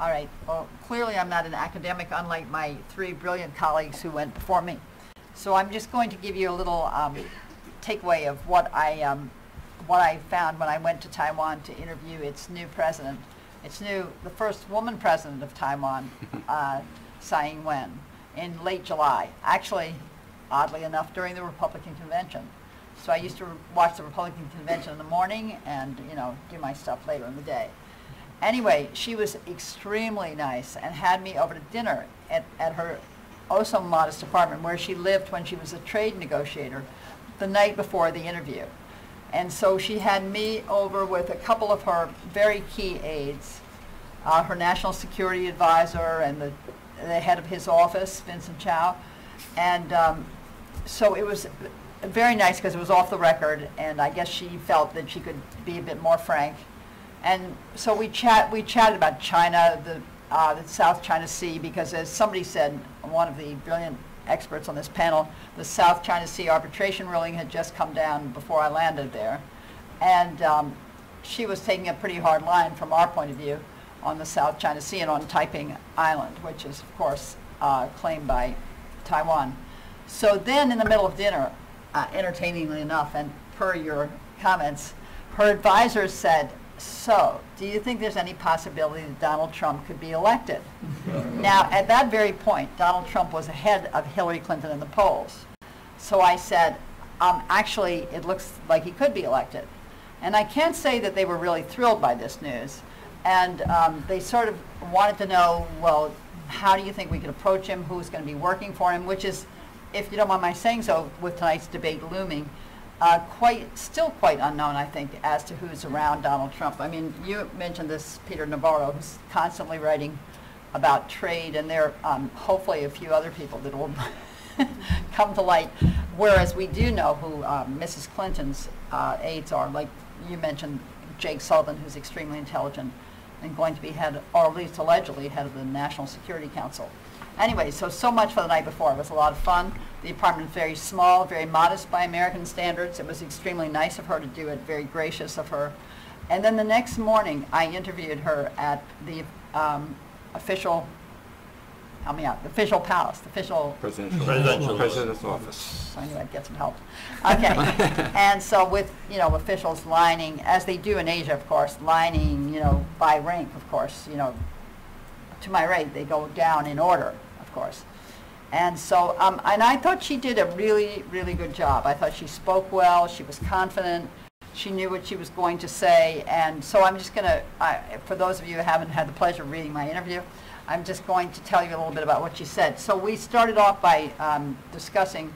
All right. Well, clearly I'm not an academic, unlike my three brilliant colleagues who went before me. So I'm just going to give you a little takeaway of what I found when I went to Taiwan to interview its new president. Its new, the first woman president of Taiwan, Tsai Ing-wen, in late July. Actually, oddly enough, during the Republican Convention. So I used to watch the Republican Convention in the morning and, you know, do my stuff later in the day. Anyway, she was extremely nice and had me over to dinner at her also modest apartment where she lived when she was a trade negotiator the night before the interview. And so she had me over with a couple of her very key aides, her national security advisor and the head of his office, Vincent Chow. And so it was very nice because it was off the record, and I guess she felt that she could be a bit more frank. And so we chatted about China, the South China Sea, because as somebody said, one of the brilliant experts on this panel, the South China Sea arbitration ruling had just come down before I landed there. And she was taking a pretty hard line from our point of view on the South China Sea and on Taiping Island, which is, of course, claimed by Taiwan. So then in the middle of dinner, entertainingly enough, and per your comments, her advisor said, "So, do you think there's any possibility that Donald Trump could be elected?" Now, at that very point, Donald Trump was ahead of Hillary Clinton in the polls. So I said, actually, it looks like he could be elected. And I can't say that they were really thrilled by this news. And they sort of wanted to know, well, how do you think we could approach him? Who's going to be working for him? Which is, if you don't mind my saying so, with tonight's debate looming, still quite unknown, I think, as to who's around Donald Trump. I mean, you mentioned this Peter Navarro, who's constantly writing about trade, and there are hopefully a few other people that will come to light, whereas we do know who Mrs. Clinton's aides are. Like you mentioned, Jake Sullivan, who's extremely intelligent and going to be head, or at least allegedly, head of the National Security Council. Anyway, so much for the night before. It was a lot of fun. The apartment was very small, very modest by American standards. It was extremely nice of her to do it, very gracious of her. And then the next morning, I interviewed her at the official palace, the official president's office. So I knew I'd get some help. Okay, and so with, you know, officials lining, as they do in Asia, of course, lining, you know, by rank, of course, you know, to my right, they go down in order, of course. And so, and I thought she did a really, really good job. I thought she spoke well, she was confident, she knew what she was going to say, and so I'm just gonna, for those of you who haven't had the pleasure of reading my interview, I'm just going to tell you a little bit about what she said. So we started off by discussing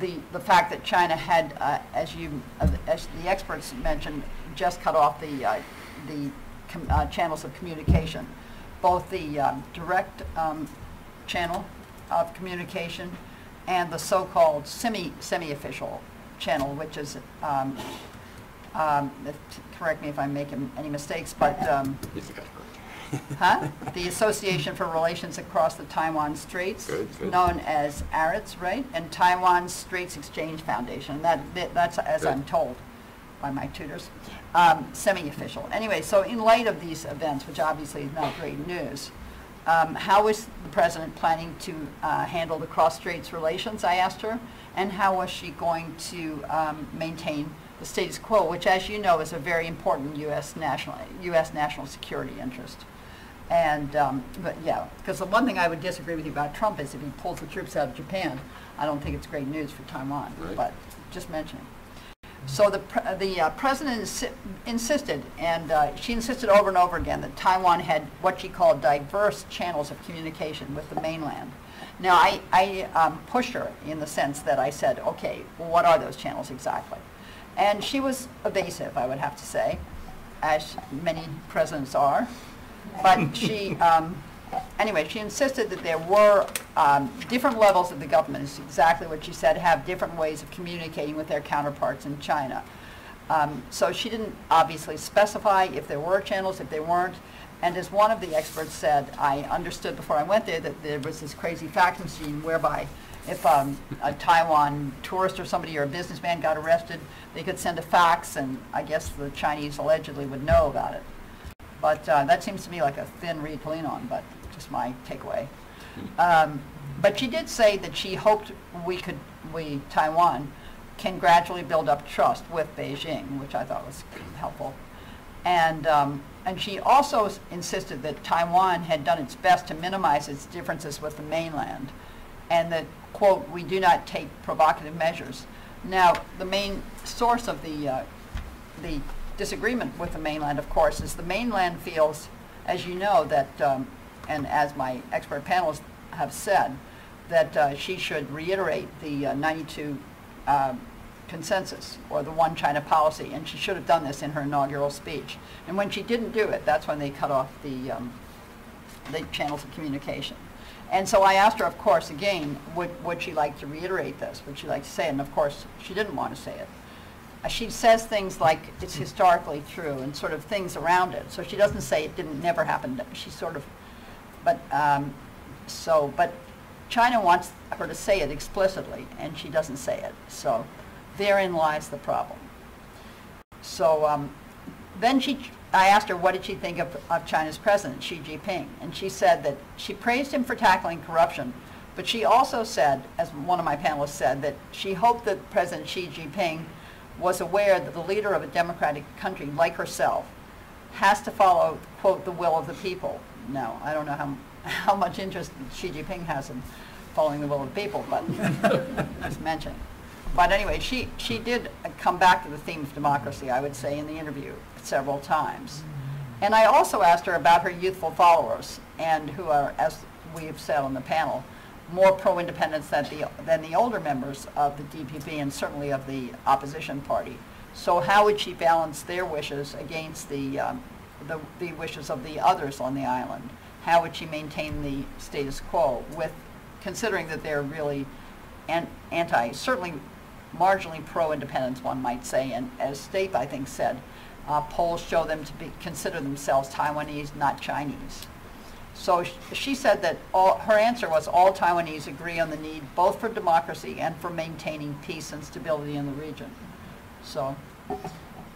the fact that China had, as the experts mentioned, just cut off the channels of communication, both the direct channel of communication and the so-called semi-official channel, which is, correct me if I'm making any mistakes, but the Association for Relations Across the Taiwan Straits, good. Known as ARATS, right? And Taiwan Straits Exchange Foundation. That's as good. I'm told by my tutors, semi-official. Anyway, so in light of these events, which obviously is not great news, how is the president planning to handle the cross-straits relations, I asked her, and how was she going to maintain the status quo, which, as you know, is a very important U.S. national security interest. And, but yeah, because the one thing I would disagree with you about Trump is if he pulls the troops out of Japan, I don't think it's great news for Taiwan, right. But just mentioning. So the president insisted, and she insisted over and over again that Taiwan had what she called diverse channels of communication with the mainland. Now, I pushed her in the sense that I said, okay, well, what are those channels exactly? And she was evasive, I would have to say, as many presidents are. But she, anyway, she insisted that there were different levels of the government, is exactly what she said, have different ways of communicating with their counterparts in China. So she didn't obviously specify if there were channels, if there weren't. And as one of the experts said, I understood before I went there that there was this crazy fax machine whereby if a Taiwan tourist or somebody or a businessman got arrested, they could send a fax, and I guess the Chinese allegedly would know about it. But that seems to me like a thin reed to lean on, but just my takeaway. But she did say that she hoped Taiwan can gradually build up trust with Beijing, which I thought was helpful. And she also insisted that Taiwan had done its best to minimize its differences with the mainland, and that, quote, we do not take provocative measures. Now, the main source of the disagreement with the mainland, of course, is the mainland feels, as you know, that, and as my expert panelists have said, that she should reiterate the 92 consensus, or the one China policy, and she should have done this in her inaugural speech. And when she didn't do it, that's when they cut off the channels of communication. And so I asked her, of course, again, would she like to reiterate this? Would she like to say it? And of course, she didn't want to say it. She says things like it's historically true and sort of things around it. So she doesn't say it didn't never happen. She sort of, but China wants her to say it explicitly, and she doesn't say it. So therein lies the problem. So then I asked her what did she think of China's president, Xi Jinping, and she said that she praised him for tackling corruption, but she also said, as one of my panelists said, that she hoped that President Xi Jinping was aware that the leader of a democratic country like herself has to follow, quote, the will of the people. Now, I don't know how much interest Xi Jinping has in following the will of the people, but just mentioned. But anyway, she did come back to the theme of democracy, I would say, in the interview several times. And I also asked her about her youthful followers, and who are, as we have said on the panel, more pro-independence than the older members of the DPP and certainly of the opposition party. So how would she balance their wishes against the wishes of the others on the island? How would she maintain the status quo, with considering that they're really certainly marginally pro-independence, one might say, and as Stape, I think, said, polls show them to consider themselves Taiwanese, not Chinese. So she said that her answer was all Taiwanese agree on the need both for democracy and for maintaining peace and stability in the region. So,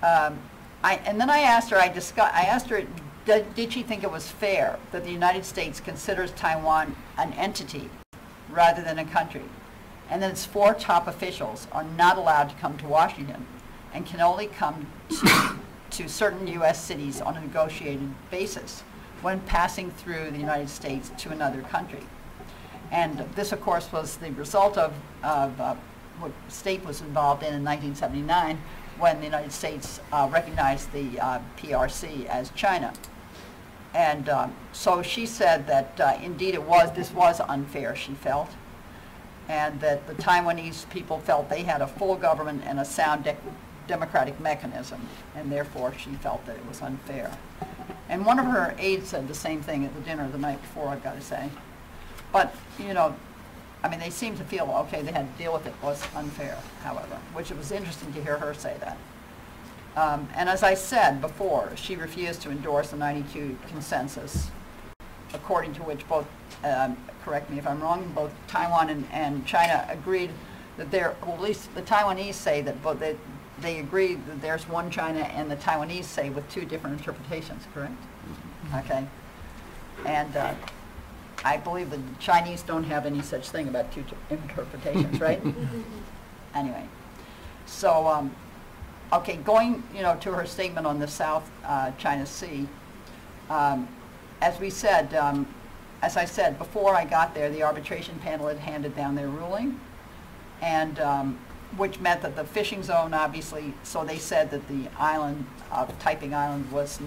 I asked her, did she think it was fair that the United States considers Taiwan an entity rather than a country, and that its 4 top officials are not allowed to come to Washington and can only come to certain U.S. cities on a negotiated basis when passing through the United States to another country. And this, of course, was the result of what Stape was involved in 1979, when the United States recognized the PRC as China. And so she said that indeed this was unfair, she felt, and that the Taiwanese people felt they had a full government and a sound democratic mechanism, and therefore she felt that it was unfair. And one of her aides said the same thing at the dinner the night before, I've got to say. But, you know, I mean, they seemed to feel, okay, they had to deal with it. It was unfair, however, which it was interesting to hear her say that. And as I said before, she refused to endorse the 92 consensus, according to which both, correct me if I'm wrong, both Taiwan and China agreed that well, at least the Taiwanese say that both they agree that there's one China, and the Taiwanese say with 2 different interpretations, correct? Mm-hmm. Okay. And I believe the Chinese don't have any such thing about 2 interpretations, right? Anyway, so, okay, going, you know, to her statement on the South China Sea, as I said, before I got there, the arbitration panel had handed down their ruling, and which meant that the fishing zone, obviously, so they said that the island of Taiping Island was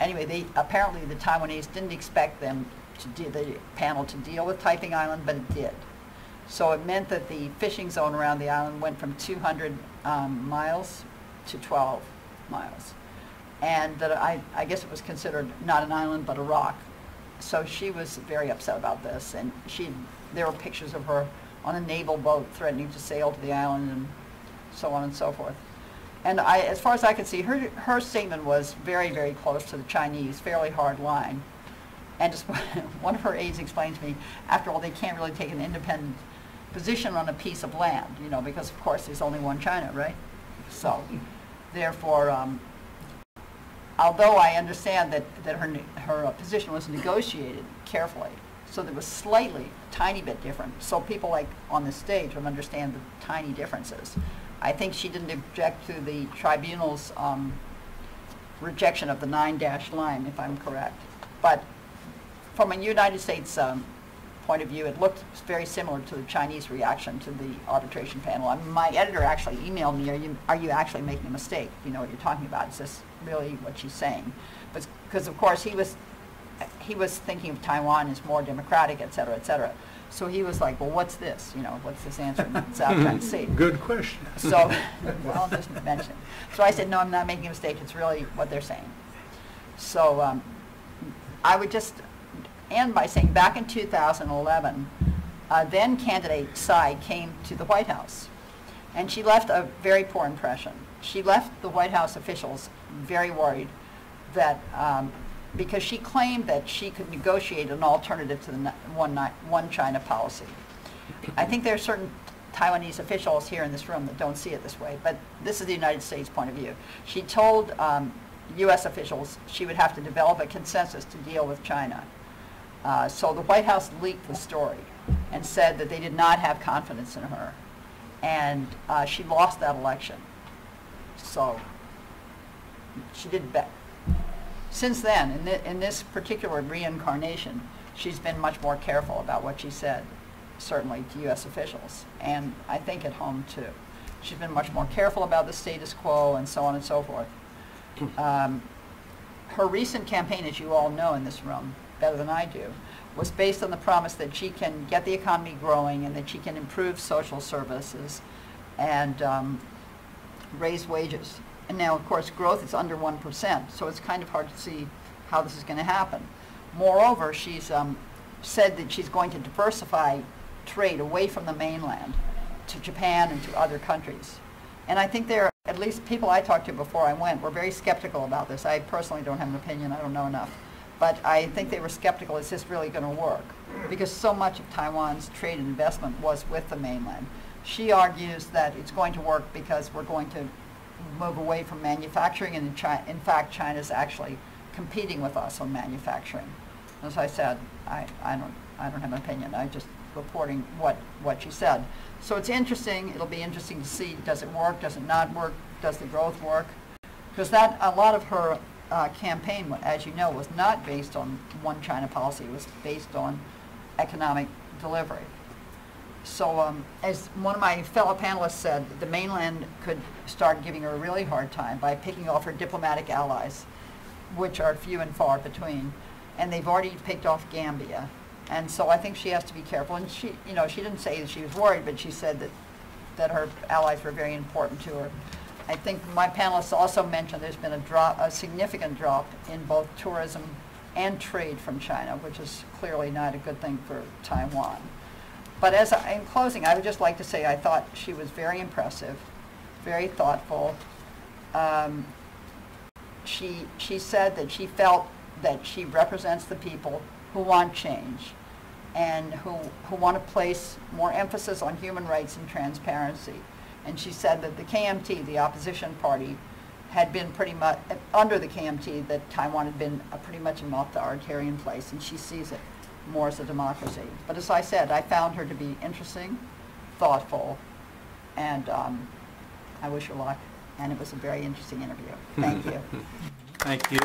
anyway, apparently the Taiwanese didn't expect the panel to deal with Taiping Island, but it did. So it meant that the fishing zone around the island went from 200 miles to 12 miles. And that I guess it was considered not an island, but a rock. So she was very upset about this, and there were pictures of her on a naval boat threatening to sail to the island, and so on and so forth. And as far as I could see, her statement was very, very close to the Chinese, fairly hard line. And just one of her aides explained to me, after all, they can't really take an independent position on a piece of land, you know, because of course there's only one China, right? So, therefore, although I understand that her position was negotiated carefully, so there was slightly, a tiny bit different, so people like on the stage would understand the tiny differences. I think she didn't object to the tribunal's rejection of the 9-dash line, if I'm correct. But from a United States point of view, it looked very similar to the Chinese reaction to the arbitration panel. I mean, my editor actually emailed me, are you actually making a mistake? You know what you're talking about. Is this really what she's saying? Because, of course, he was thinking of Taiwan as more democratic, et cetera, et cetera. So he was like, well, what's this? You know, what's this answer in South China Sea? Good question. So, well, I'll just mention. So I said, no, I'm not making a mistake. It's really what they're saying. So I would just end by saying back in 2011, then-candidate Tsai came to the White House. And she left a very poor impression. She left the White House officials very worried that because she claimed that she could negotiate an alternative to the one China policy. I think there are certain Taiwanese officials here in this room that don't see it this way, but this is the United States point of view. She told US officials she would have to develop a consensus to deal with China. So the White House leaked the story and said that they did not have confidence in her. And she lost that election. So she did better. Since then, in this particular reincarnation, she's been much more careful about what she said, certainly to U.S. officials, and I think at home too. She's been much more careful about the status quo and so on and so forth. Her recent campaign, as you all know in this room better than I do, was based on the promise that she can get the economy growing and that she can improve social services and raise wages. And now, of course, growth is under 1%, so it's kind of hard to see how this is going to happen. Moreover, she's said that she's going to diversify trade away from the mainland to Japan and to other countries. And I think there are at least people I talked to before I went were very skeptical about this. I personally don't have an opinion. I don't know enough. But I think they were skeptical, is this really going to work? Because so much of Taiwan's trade and investment was with the mainland. She argues that it's going to work because we're going to move away from manufacturing, and in fact, China's actually competing with us on manufacturing. As I said, I don't have an opinion. I'm just reporting what she said. So it's interesting. It'll be interesting to see, does it work, does it not work, does the growth work? Because that a lot of her campaign, as you know, was not based on one China policy. It was based on economic delivery. So as one of my fellow panelists said, the mainland could start giving her a really hard time by picking off her diplomatic allies, which are few and far between. And they've already picked off Gambia. And so I think she has to be careful. And she, you know, she didn't say that she was worried, but she said that her allies were very important to her. I think my panelists also mentioned there's been a significant drop in both tourism and trade from China, which is clearly not a good thing for Taiwan. But in closing, I would just like to say I thought she was very impressive, very thoughtful. She said that she felt that she represents the people who want change and who want to place more emphasis on human rights and transparency. And she said that the KMT, the opposition party, had been pretty much, under the KMT, that Taiwan had been pretty much an authoritarian place, and she sees it more as a democracy. But as I said, I found her to be interesting, thoughtful, and I wish her luck. And it was a very interesting interview. Thank you. Thank you.